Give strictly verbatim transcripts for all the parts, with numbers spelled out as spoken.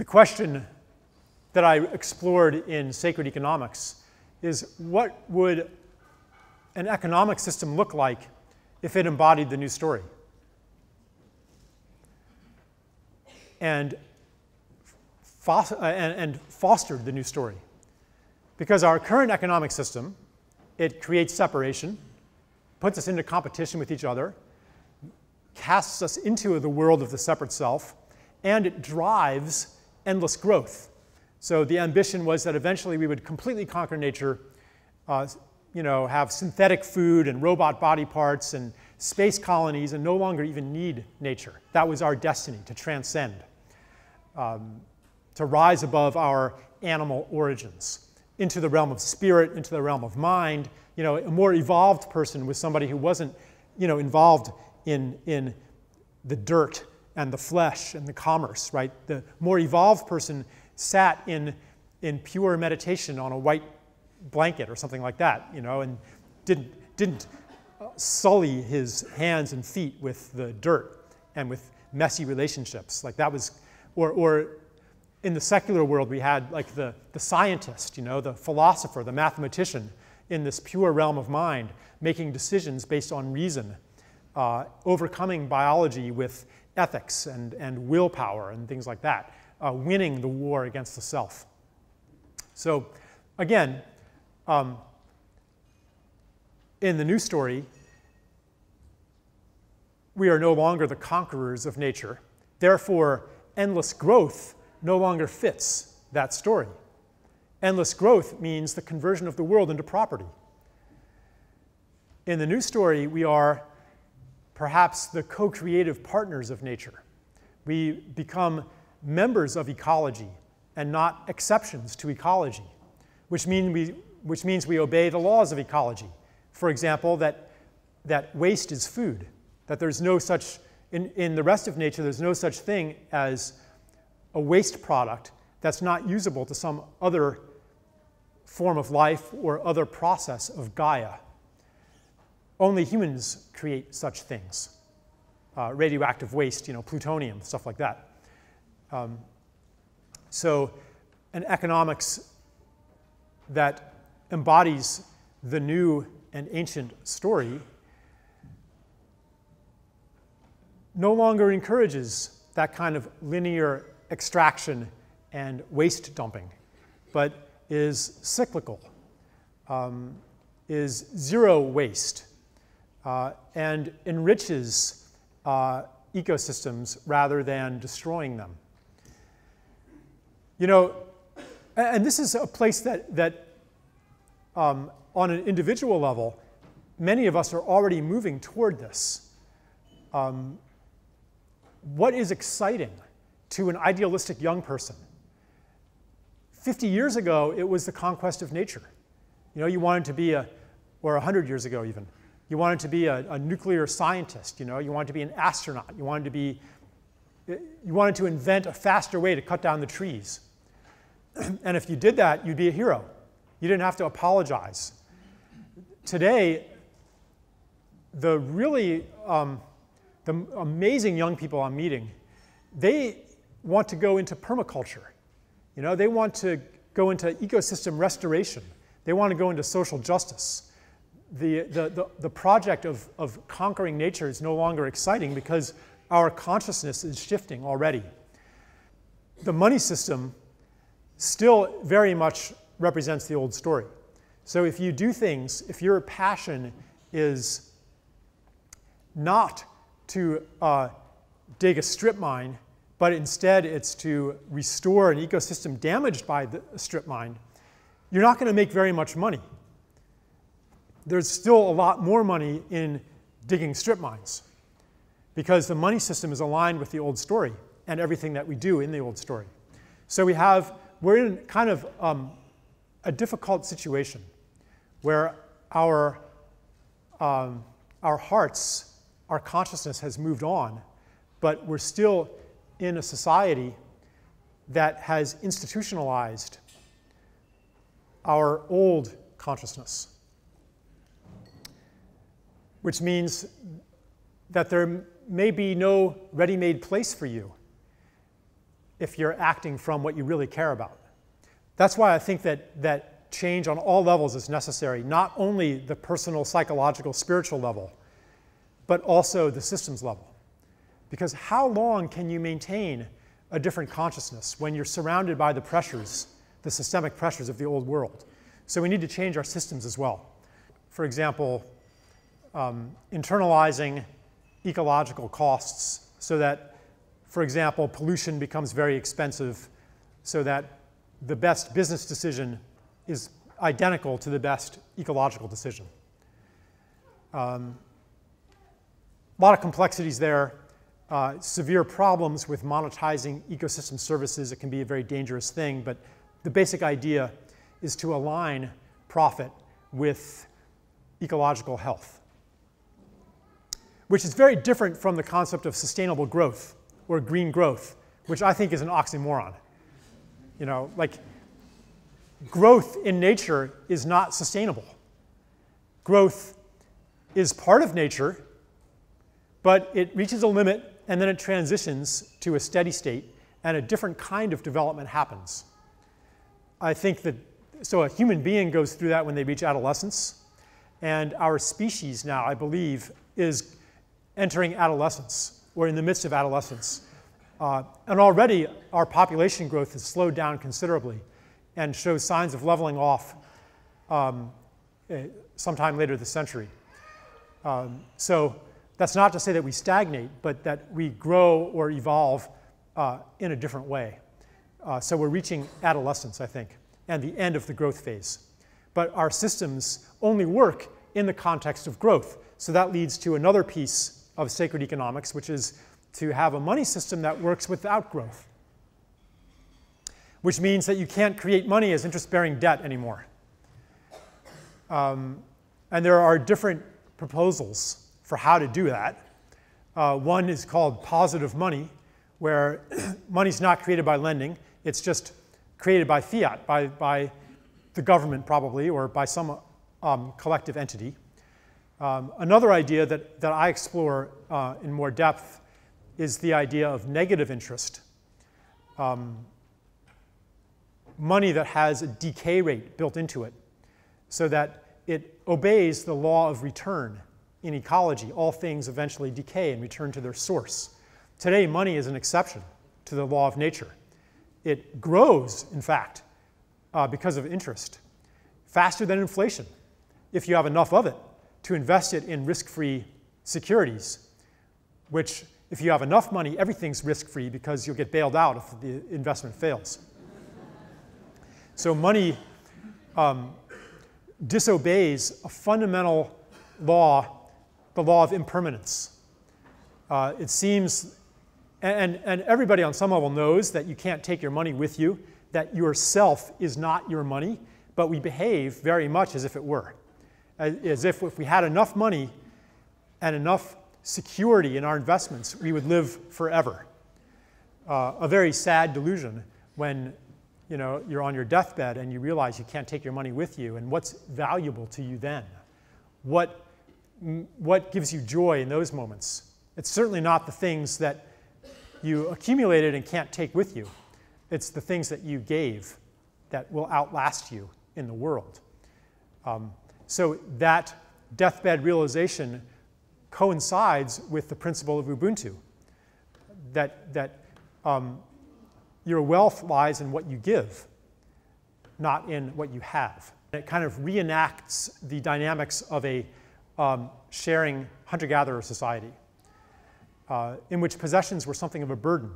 The question that I explored in Sacred Economics is, what would an economic system look like if it embodied the new story? And, fos and, and fostered the new story. Because our current economic system, it creates separation, puts us into competition with each other, casts us into the world of the separate self, and it drives endless growth. So the ambition was that eventually we would completely conquer nature, uh, you know, have synthetic food and robot body parts and space colonies and no longer even need nature. That was our destiny, to transcend, um, to rise above our animal origins into the realm of spirit, into the realm of mind. You know, a more evolved person was somebody who wasn't, you know, involved in, in the dirt and the flesh and the commerce, right? The more evolved person sat in, in pure meditation on a white blanket or something like that, you know, and didn't, didn't sully his hands and feet with the dirt and with messy relationships. Like that was, or, or in the secular world, we had like the, the scientist, you know, the philosopher, the mathematician in this pure realm of mind, making decisions based on reason, uh, overcoming biology with ethics and, and willpower and things like that, uh, winning the war against the self. So again, Um, in the new story, we are no longer the conquerors of nature. Therefore, endless growth no longer fits that story. Endless growth means the conversion of the world into property. In the new story, we are perhaps the co-creative partners of nature. We become members of ecology and not exceptions to ecology, which mean we which means we obey the laws of ecology. For example, that, that waste is food, that there's no such, in, in the rest of nature, there's no such thing as a waste product that's not usable to some other form of life or other process of Gaia. Only humans create such things, uh, radioactive waste, you know, plutonium, stuff like that. Um, so an economics that embodies the new and ancient story no longer encourages that kind of linear extraction and waste dumping, but is cyclical, um, is zero waste, uh, and enriches uh, ecosystems rather than destroying them. You know, and this is a place that, that Um, on an individual level, many of us are already moving toward this. Um, what is exciting to an idealistic young person? fifty years ago, it was the conquest of nature. You know, you wanted to be a, or one hundred years ago even, you wanted to be a, a nuclear scientist, you know, you wanted to be an astronaut, you wanted to be, you wanted to invent a faster way to cut down the trees. And if you did that, you'd be a hero. You didn't have to apologize. Today, the really um, the amazing young people I'm meeting, they want to go into permaculture. You know, they want to go into ecosystem restoration. They want to go into social justice. The, the, the, the project of, of conquering nature is no longer exciting because our consciousness is shifting already. The money system still very much represents the old story. So if you do things, if your passion is not to uh, dig a strip mine, but instead it's to restore an ecosystem damaged by the strip mine, you're not going to make very much money. There's still a lot more money in digging strip mines because the money system is aligned with the old story and everything that we do in the old story. So we have, we're in kind of um, a difficult situation where our, um, our hearts, our consciousness has moved on, but we're still in a society that has institutionalized our old consciousness, which means that there may be no ready-made place for you. if you're acting from what you really care about. That's why I think that, that change on all levels is necessary, not only the personal, psychological, spiritual level, but also the systems level. Because how long can you maintain a different consciousness when you're surrounded by the pressures, the systemic pressures of the old world? So we need to change our systems as well. For example, um, internalizing ecological costs so that, for example, pollution becomes very expensive so that the best business decision is identical to the best ecological decision. Um, a lot of complexities there. Uh, severe problems with monetizing ecosystem services. It can be a very dangerous thing, but the basic idea is to align profit with ecological health, which is very different from the concept of sustainable growth or green growth, which I think is an oxymoron. You know, like, growth in nature is not sustainable. Growth is part of nature, but it reaches a limit and then it transitions to a steady state, and a different kind of development happens. I think that, so a human being goes through that when they reach adolescence, and our species now, I believe, is entering adolescence, or in the midst of adolescence. Uh, and already our population growth has slowed down considerably and shows signs of leveling off um, sometime later this century. Um, so. That's not to say that we stagnate, but that we grow or evolve uh, in a different way. Uh, so we're reaching adolescence, I think, and the end of the growth phase. But our systems only work in the context of growth. So that leads to another piece of sacred economics, which is to have a money system that works without growth, which means that you can't create money as interest-bearing debt anymore. Um, and there are different proposals for how to do that. Uh, one is called positive money, where money's not created by lending, it's just created by fiat, by, by the government probably, or by some um, collective entity. Um, another idea that, that I explore uh, in more depth is the idea of negative interest. Um, money that has a decay rate built into it, so that it obeys the law of return. In ecology, all things eventually decay and return to their source. Today, money is an exception to the law of nature. It grows, in fact, uh, because of interest, faster than inflation, if you have enough of it to invest it in risk-free securities, which, if you have enough money, everything's risk-free because you'll get bailed out if the investment fails. So money um, disobeys a fundamental law, the law of impermanence. Uh, it seems, and, and everybody on some level knows that you can't take your money with you, that yourself is not your money, but we behave very much as if it were. As, as if if we had enough money and enough security in our investments, we would live forever. Uh, a very sad delusion when, you know, you're on your deathbed and you realize you can't take your money with you, and what's valuable to you then? What What gives you joy in those moments? It's certainly not the things that you accumulated and can't take with you. It's the things that you gave that will outlast you in the world. Um, so that deathbed realization coincides with the principle of Ubuntu, that, that um, your wealth lies in what you give, not in what you have. It kind of reenacts the dynamics of a Um, sharing hunter-gatherer society, uh, in which possessions were something of a burden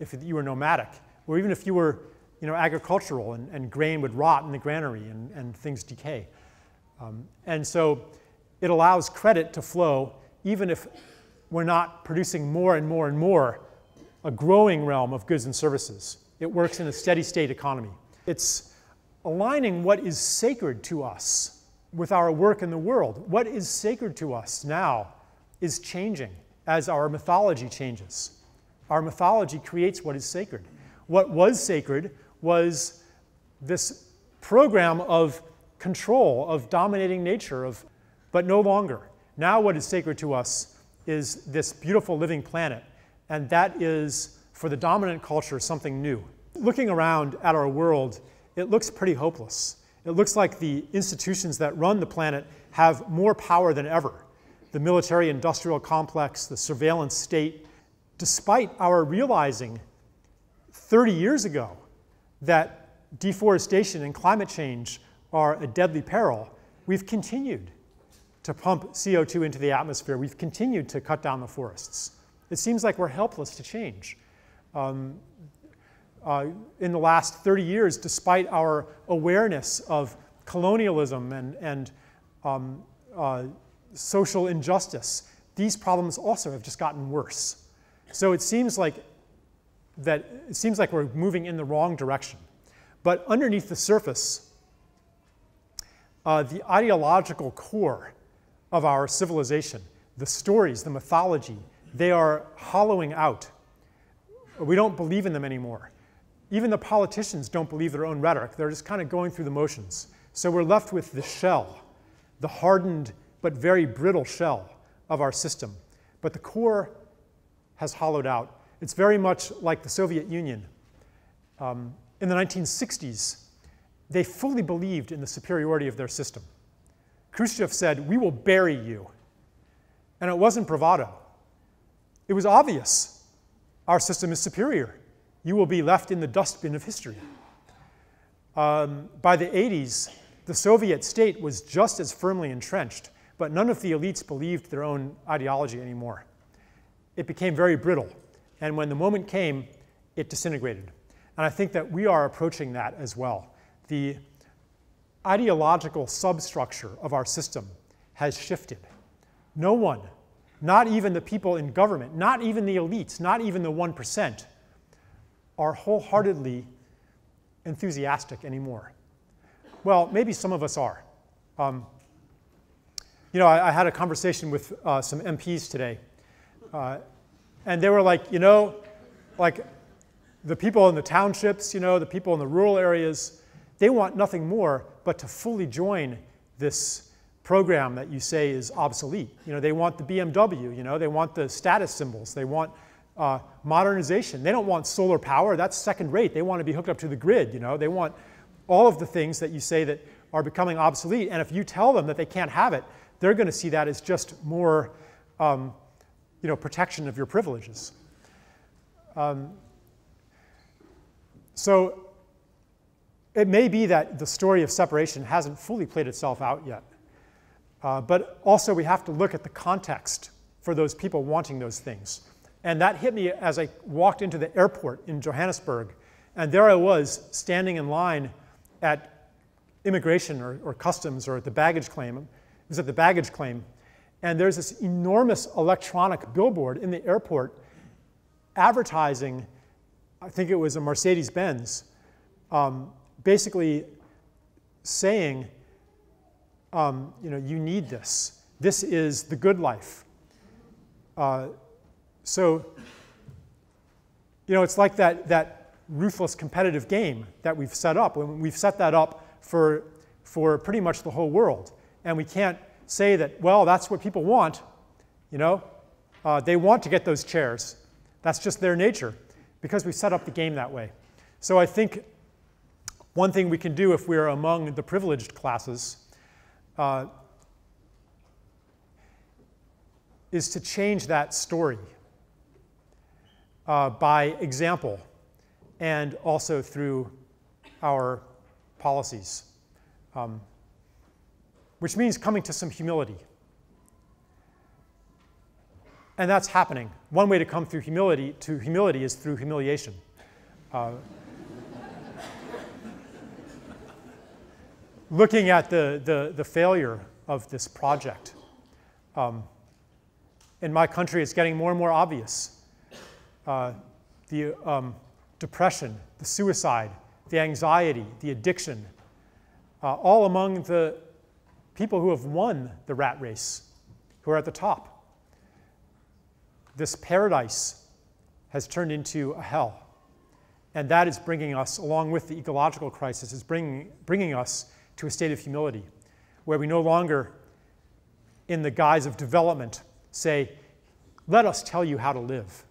if you were nomadic, or even if you were, you know, agricultural, and, and grain would rot in the granary and, and things decay. Um, and so it allows credit to flow even if we're not producing more and more and more, a growing realm of goods and services. It works in a steady state economy. It's aligning what is sacred to us with our work in the world. What is sacred to us now is changing as our mythology changes. Our mythology creates what is sacred. What was sacred was this program of control, of dominating nature, of, but no longer. Now what is sacred to us is this beautiful living planet, and that is for the dominant culture something new. Looking around at our world, it looks pretty hopeless. It looks like the institutions that run the planet have more power than ever. The military-industrial complex, the surveillance state, despite our realizing thirty years ago that deforestation and climate change are a deadly peril, we've continued to pump C O two into the atmosphere. We've continued to cut down the forests. It seems like we're helpless to change. Um, uh, in the last thirty years, despite our awareness of colonialism and, and um, uh, social injustice, these problems also have just gotten worse. So it seems like that it seems like we're moving in the wrong direction. But underneath the surface, uh, the ideological core of our civilization, the stories, the mythology, they are hollowing out. We don't believe in them anymore. Even the politicians don't believe their own rhetoric. They're just kind of going through the motions. So we're left with the shell, the hardened but very brittle shell of our system. But the core has hollowed out. It's very much like the Soviet Union. Um, in the nineteen sixties, they fully believed in the superiority of their system. Khrushchev said, "We will bury you." And it wasn't bravado. It was obvious. Our system is superior. You will be left in the dustbin of history. Um, by the eighties, the Soviet state was just as firmly entrenched, but none of the elites believed their own ideology anymore. It became very brittle. And when the moment came, it disintegrated. And I think that we are approaching that as well. The ideological substructure of our system has shifted. No one, not even the people in government, not even the elites, not even the one percent, are wholeheartedly enthusiastic anymore. Well, maybe some of us are. Um, you know, I, I had a conversation with uh, some M Ps today. Uh, And they were like, you know, like the people in the townships, you know, the people in the rural areas, they want nothing more but to fully join this program that you say is obsolete. You know, they want the B M W, you know, they want the status symbols, they want uh, modernization. They don't want solar power, that's second rate. They want to be hooked up to the grid, you know. They want all of the things that you say that are becoming obsolete. And if you tell them that they can't have it, they're going to see that as just more um, you know, protection of your privileges. Um, so it may be that the story of separation hasn't fully played itself out yet. Uh, but also we have to look at the context for those people wanting those things. And that hit me as I walked into the airport in Johannesburg. And there I was standing in line at immigration or, or customs or at the baggage claim. It was at the baggage claim. And there's this enormous electronic billboard in the airport advertising, I think it was a Mercedes-Benz, um, basically saying, um, you know, you need this. This is the good life. Uh, so, you know, it's like that, that ruthless competitive game that we've set up. And we've set that up for, for pretty much the whole world. And we can't say that, well, that's what people want, you know? Uh, they want to get those chairs. That's just their nature, because we set up the game that way. So I think one thing we can do if we're among the privileged classes uh, is to change that story uh, by example and also through our policies. Um, which means coming to some humility. And that's happening. One way to come through humility to humility is through humiliation. Uh, looking at the, the, the failure of this project. Um, in my country, it's getting more and more obvious. Uh, the um, depression, the suicide, the anxiety, the addiction, uh, all among the people who have won the rat race, who are at the top. This paradise has turned into a hell. And that is bringing us, along with the ecological crisis, is bringing, bringing us to a state of humility, where we no longer, in the guise of development, say, let us tell you how to live.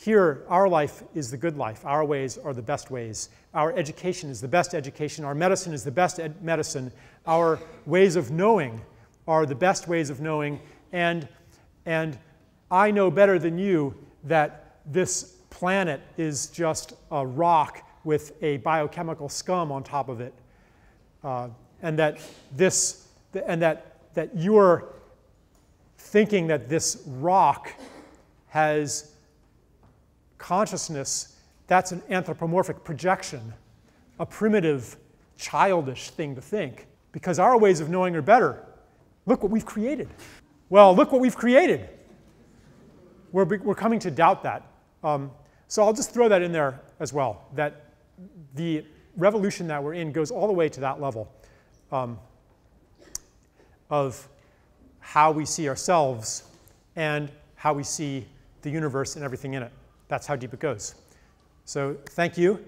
Here, our life is the good life. Our ways are the best ways. Our education is the best education. Our medicine is the best ed medicine. Our ways of knowing are the best ways of knowing. And, and I know better than you that this planet is just a rock with a biochemical scum on top of it. Uh, and that, this, and that, that you're thinking that this rock has consciousness, that's an anthropomorphic projection, a primitive, childish thing to think, because our ways of knowing are better. Look what we've created. Well, look what we've created. We're, we're coming to doubt that. Um, so I'll just throw that in there as well, that the revolution that we're in goes all the way to that level um, of how we see ourselves and how we see the universe and everything in it. That's how deep it goes. So thank you.